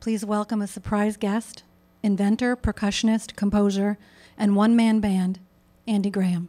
Please welcome a surprise guest, inventor, percussionist, composer, and one-man band, Andy Graham.